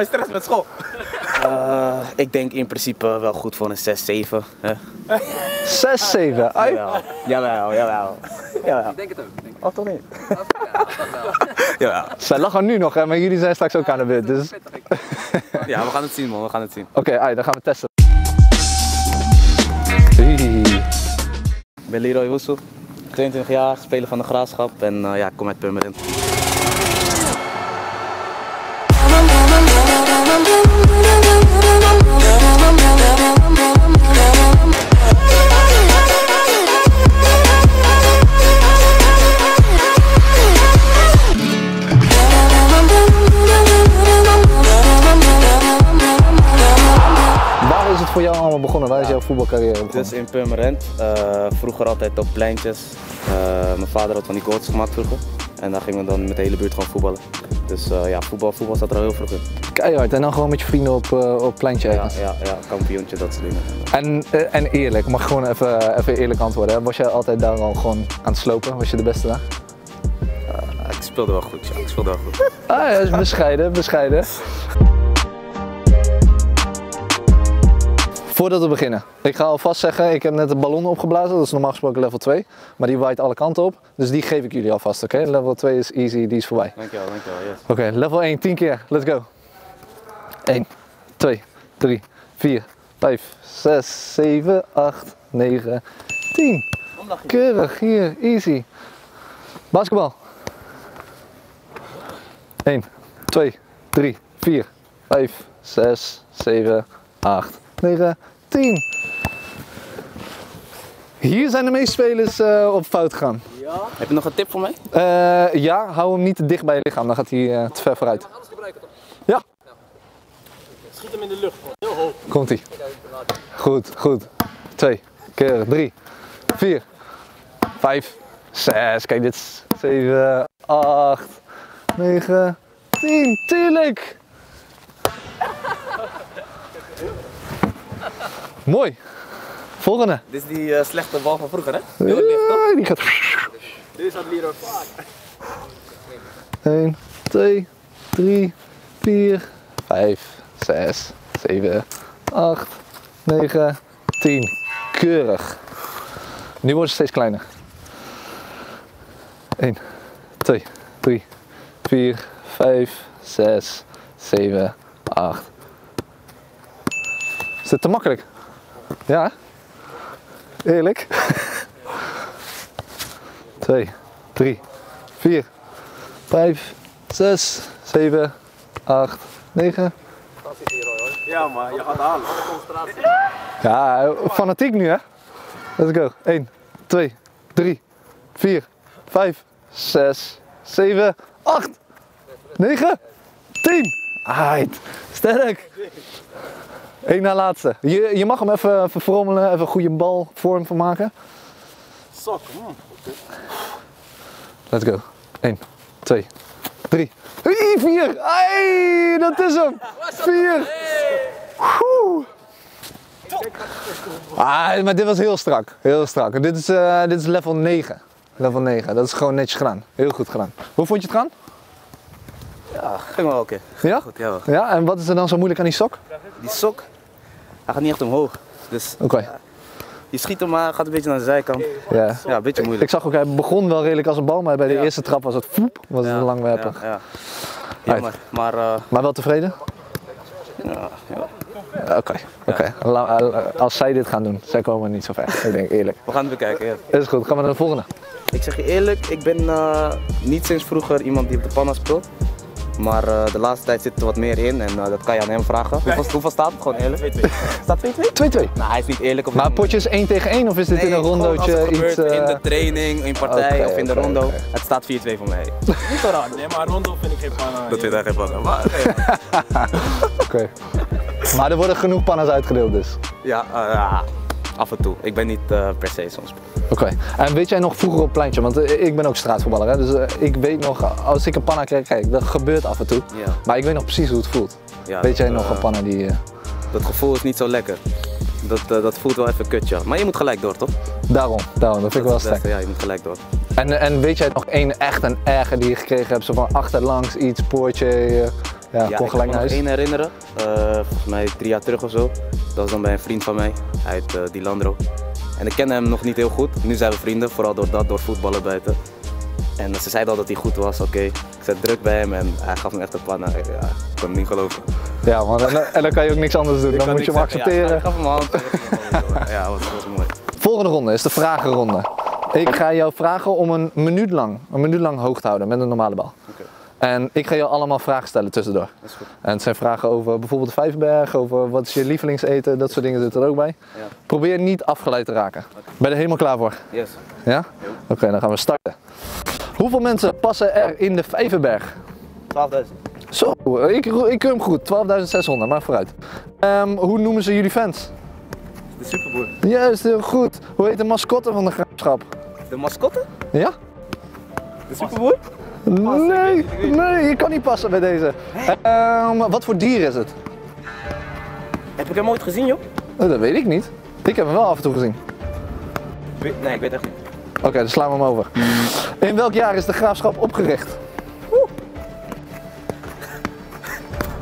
mijn stress met school? Ik denk in principe wel goed voor een 6-7. 6-7? Jawel. Ik denk het ook. Of toch niet? Jawel. Zij lachen nu nog, hè, maar jullie zijn straks ook aan de beurt. Dus... ja, we gaan het zien, man. We gaan het zien. Oké, dan gaan we testen. Ik ben Leeroy Owusu, 22 jaar, speler van De Graafschap en ik kom uit Purmerend. Voor jou allemaal begonnen? Waar is jouw voetbalcarrière begonnen? Dus in Purmerend. Vroeger altijd op pleintjes. Mijn vader had van die goals gemaakt vroeger. En daar gingen we dan met de hele buurt gewoon voetballen. Dus voetbal zat er al heel vroeg in. Keihard, en dan gewoon met je vrienden op pleintje eigenlijk? Ja, kampioentje, dat soort dingen. En eerlijk, mag gewoon even eerlijk antwoorden. Hè? Was jij altijd daar al gewoon aan het slopen? Was je de beste daar? Ik speelde wel goed, ja. Ah ja, is bescheiden. Voordat we beginnen, ik ga alvast zeggen, ik heb net een ballon opgeblazen, dat is normaal gesproken level 2. Maar die waait alle kanten op, dus die geef ik jullie alvast, oké? Level 2 is easy, die is voorbij. Dankjewel, yes. Oké, level 1, 10 keer, let's go. 1, 2, 3, 4, 5, 6, 7, 8, 9, 10. Keurig, hier, easy. Basketbal. 1, 2, 3, 4, 5, 6, 7, 8. 9, 10. Hier zijn de meeste spelers op fout gegaan. Ja. Heb je nog een tip voor mij? Ja, hou hem niet te dicht bij je lichaam, dan gaat hij te ver vooruit. Je mag alles gebruiken toch? Ja. Schiet hem in de lucht, heel hoog. Komt ie. Goed. 2 keer, 3, 4, 5, 6. Kijk, dit is 7, 8, 9, 10. Tuurlijk! Mooi. Volgende. Dit is die slechte bal van vroeger, hè? Heel licht, toch? Die gaat... Dit gaat Leroy vaak. 1, 2, 3, 4, 5, 6, 7, 8, 9, 10. Keurig. Nu wordt het steeds kleiner. 1, 2, 3, 4, 5, 6, 7, 8. Is dit te makkelijk? Ja, eerlijk. 2, 3, 4, 5, 6, 7, 8, 9. Dat is hier hoor. Ja, maar je gaat halen. Ja, fanatiek nu hè. Let's go. 1, 2, 3, 4, 5, 6, 7, 8, 9, 10. Aight, sterk. Eén na laatste. Je mag hem even verfrommelen, even een goede balvorm van maken. Sok. Let's go. 1, 2, 3, 4. Hey, dat is hem. 4. Maar dit was heel strak. Dit is level 9. Level 9. Dat is gewoon netjes gedaan. Heel goed gedaan. Hoe vond je het gaan? Ja, ging wel oké. Ja? Goed, jawel. Ja, en wat is er dan zo moeilijk aan die sok? Die sok, hij gaat niet echt omhoog. Dus je schiet hem maar, gaat een beetje naar de zijkant. Ja, een beetje moeilijk. Ik zag ook, hij begon wel redelijk als een bal, maar bij de eerste trap was het voep, was het een langwerpig. Jammer, maar wel tevreden? Ja. Oké. Als zij dit gaan doen, zij komen niet zo ver. Ik denk eerlijk. We gaan het bekijken. Ja. Is goed, gaan we naar de volgende. Ik zeg je eerlijk, ik ben niet sinds vroeger iemand die op de panna speelt. Maar de laatste tijd zit er wat meer in en dat kan je aan hem vragen. Hoeveel staat het? Gewoon eerlijk. 2-2. Staat 2-2? 2-2. Nou, hij is niet eerlijk. Maar potjes 1 tegen 1 of is dit in een rondootje? Het gebeurt in de training, in partij of in de rondo. Okay. Het staat 4-2 voor mij. Niet zo raar. Nee, maar rondo vind ik geen panna. Dat vindt hij geen panna. Maar, Oké. Maar er worden genoeg panna's uitgedeeld dus? Ja, af en toe. Ik ben niet per se soms. Oké. En weet jij nog vroeger op pleintje, want ik ben ook straatvoetballer, hè? Dus ik weet nog, als ik een panna krijg, kijk, dat gebeurt af en toe. Ja. Maar ik weet nog precies hoe het voelt. Ja, weet jij nog een panna die... Dat gevoel is niet zo lekker. Dat voelt wel even kut, ja. Maar je moet gelijk door, toch? Daarom. Dat vind ik wel sterk. Ja, je moet gelijk door. En weet jij nog één echt een erger die je gekregen hebt? Zo van achterlangs iets, poortje... Ja, ja, ik kan me nog één herinneren, volgens mij 3 jaar terug of zo. Dat was dan bij een vriend van mij, uit Dilandro. En ik kende hem nog niet heel goed. Nu zijn we vrienden, vooral door voetballen buiten. En ze zeiden al dat hij goed was, oké. Ik zet druk bij hem en hij gaf me echt een panna. Ja, ik kon hem niet geloven. Ja man, en dan kan je ook niks anders doen, dan moet je hem accepteren. Ja, ik gaf hem mijn hand. Ja, dat was mooi. Volgende ronde is de vragenronde. Ik ga jou vragen om een minuut lang hoog te houden met een normale bal. Okay. En ik ga jou allemaal vragen stellen tussendoor. Dat is goed. En het zijn vragen over bijvoorbeeld Vijverberg, over wat is je lievelingseten, dat soort dingen zit er ook bij. Ja. Probeer niet afgeleid te raken. Okay. Ben je er helemaal klaar voor? Yes. Ja? Oké, dan gaan we starten. Hoeveel mensen passen er in de Vijverberg? 12.000. Zo, ik keur hem goed. 12.600, maar vooruit. Hoe noemen ze jullie fans? De Superboer. Juist, heel goed. Hoe heet de mascotte van De Graafschap? De mascotte? Ja. De Superboer? Nee, nee, je kan niet passen bij deze. Wat voor dier is het? Heb ik hem ooit gezien, joh? Dat weet ik niet. Ik heb hem wel af en toe gezien. Nee, ik weet echt niet. Oké, dan slaan we hem over. In welk jaar is De Graafschap opgericht?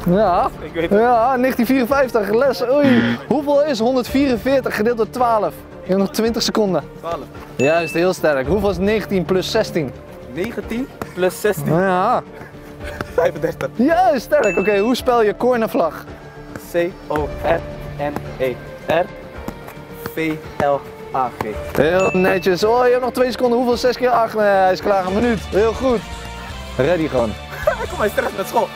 Ja, ik weet het. Ja, 1954, les, oei. Hoeveel is 144 gedeeld door 12? Je hebt nog 20 seconden. 12. Juist, heel sterk. Hoeveel is 19 plus 16? 19 plus 16? Ja. 35. Juist, sterk. Oké, hoe spel je cornervlag? C-O-R-N-E-R-V-L-A-G. Heel netjes. Oh, je hebt nog 2 seconden. Hoeveel is 6 keer 8? Nee, hij is klaar. Een minuut. Heel goed. Ready gewoon. Kom maar, stress met school.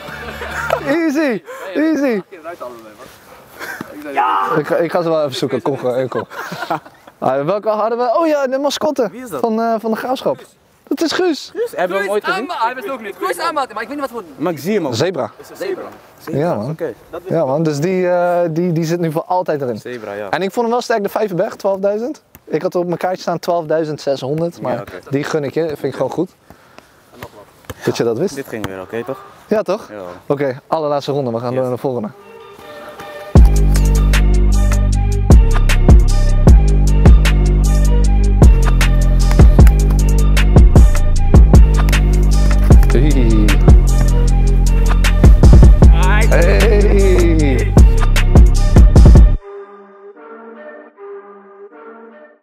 Easy, easy. Ja. Ik ga ze wel even zoeken. Kom gewoon, kom. Welke hadden we? Oh ja, de mascotte. Wie is dat? Van De Graafschap. Dat is Guus. Guus, hebben we hem ooit gezien? Hij wist ook niet. Guus aanmaten, maar ik weet niet wat voor. Maar ik zie hem ook. Zebra. Zebra. Ja man. Okay. Ja man, dus die zit nu voor altijd erin. Zebra, ja. En ik vond hem wel sterk, de Vijverberg, 12.000. Ik had op mijn kaartje staan 12.600, maar ja, okay. Die gun ik je, vind ik gewoon goed. Dat je dat wist. Dit ging weer oké, toch? Ja, toch? Ja. Oké, allerlaatste ronde. We gaan door naar de volgende. Hey.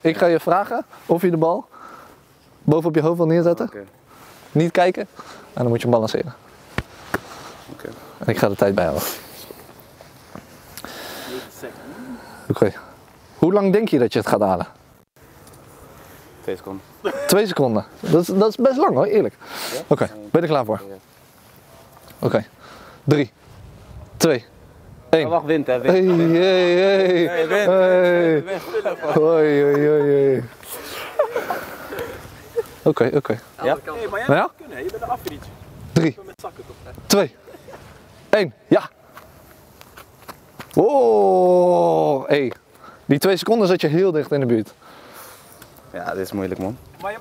Ik ga je vragen of je de bal bovenop je hoofd wil neerzetten. Okay. Niet kijken en dan moet je hem balanceren. Okay. En ik ga de tijd bijhouden. Oké. Hoe lang denk je dat je het gaat halen? 2 seconden. 2 seconden? Dat is best lang hoor, eerlijk. Ja? Oké, ben je er klaar voor? Ja. Oké. 3, 2, 1. Wacht, wint hè, wint. Hey. Oké. Ja? Nee, maar jij moet het kunnen, je bent een afrietje. 3, 2, 1, ja! Oh, hey. Die 2 seconden zat je heel dicht in de buurt. Ja, dit is moeilijk man.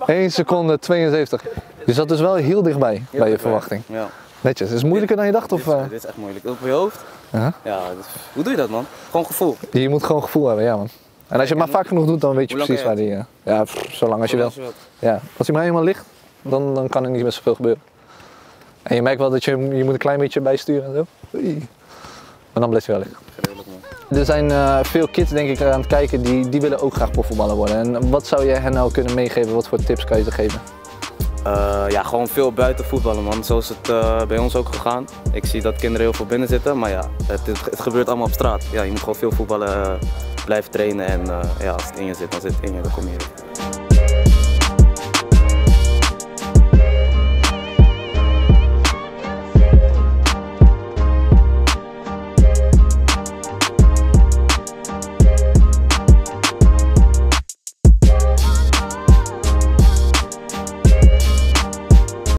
1 seconde 72. Je zat dus wel heel dichtbij, bij je verwachting. Ja. Netjes, is het moeilijker dan je dacht? Of? Dit is echt moeilijk. Op je hoofd? Ja, hoe doe je dat man? Gewoon gevoel. Je moet gewoon gevoel hebben, ja man. En als je het maar vaak genoeg doet, dan weet je precies waar die... Ja, zo lang als je wil. Ja. Als hij maar helemaal ligt, dan kan er niet meer zoveel gebeuren. En je merkt wel dat je moet een klein beetje bijsturen en zo. Maar dan blijft hij wel liggen. Er zijn veel kids denk ik aan het kijken, die willen ook graag profvoetballer worden. En wat zou jij hen nou kunnen meegeven? Wat voor tips kan je ze geven? Ja, gewoon veel buiten voetballen man. Zo is het bij ons ook gegaan. Ik zie dat kinderen heel veel binnen zitten, maar ja, het gebeurt allemaal op straat. Ja, je moet gewoon veel voetballen... Blijf trainen en ja, als het in je zit, dan zit het in je, dan kom je weer.